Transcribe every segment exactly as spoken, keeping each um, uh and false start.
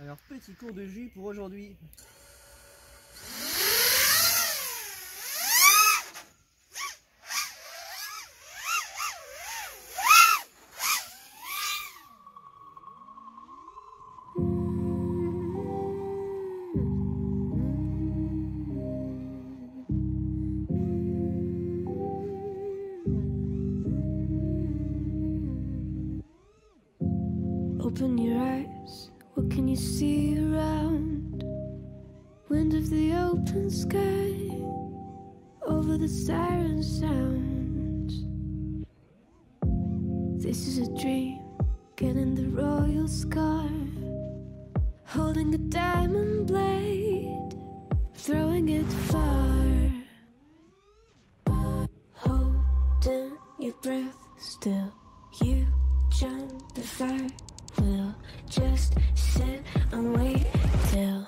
Alors, petit cours de jus pour aujourd'hui. Open your eyes, what can you see around? Wind of the open sky, over the siren sound. This is a dream, getting the royal scar, holding a diamond blade, throwing it far. Holding your breath still, you jump the fire. We'll just sit and wait till...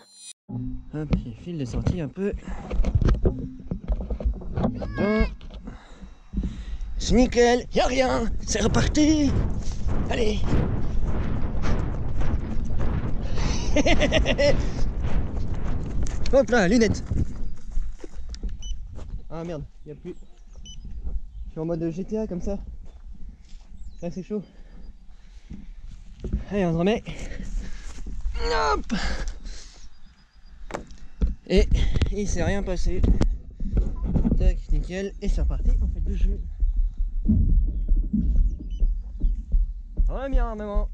Hop, il file de sortie un peu. Maintenant... C'est nickel, y'a rien, c'est reparti. Allez. Hop là, lunettes. Ah merde, y'a plus... Je suis en mode G T A comme ça. Là c'est chaud. Allez, on se remet. Hop. Et il s'est rien passé. Tac, nickel. Et c'est reparti. On fait deux jeux. Premier armement.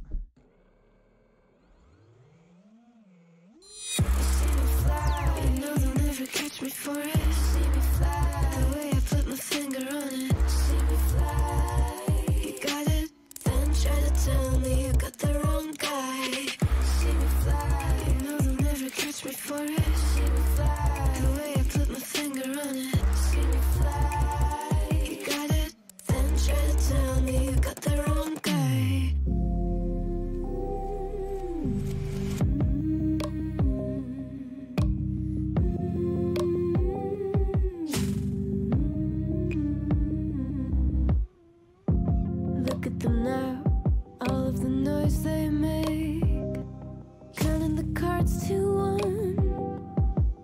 Tell me you got the wrong guy. See me fly. You know they'll never catch me for it. See me fly. The way I put my finger on it. See me fly. You got it. Then try to tell me you got the wrong guy. Look at them now. The noise they make, counting the cards to one.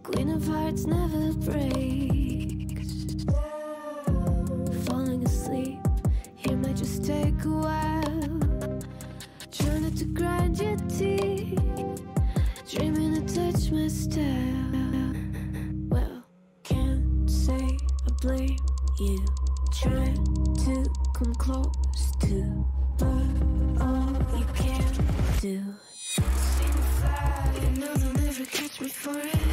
Queen of hearts never breaks. Falling asleep here might just take a while. Trying not to grind your teeth, dreaming to touch my style. Well, can't say I blame you. Try to come close to, but all you can do. See me fly, you know they'll never catch me for it.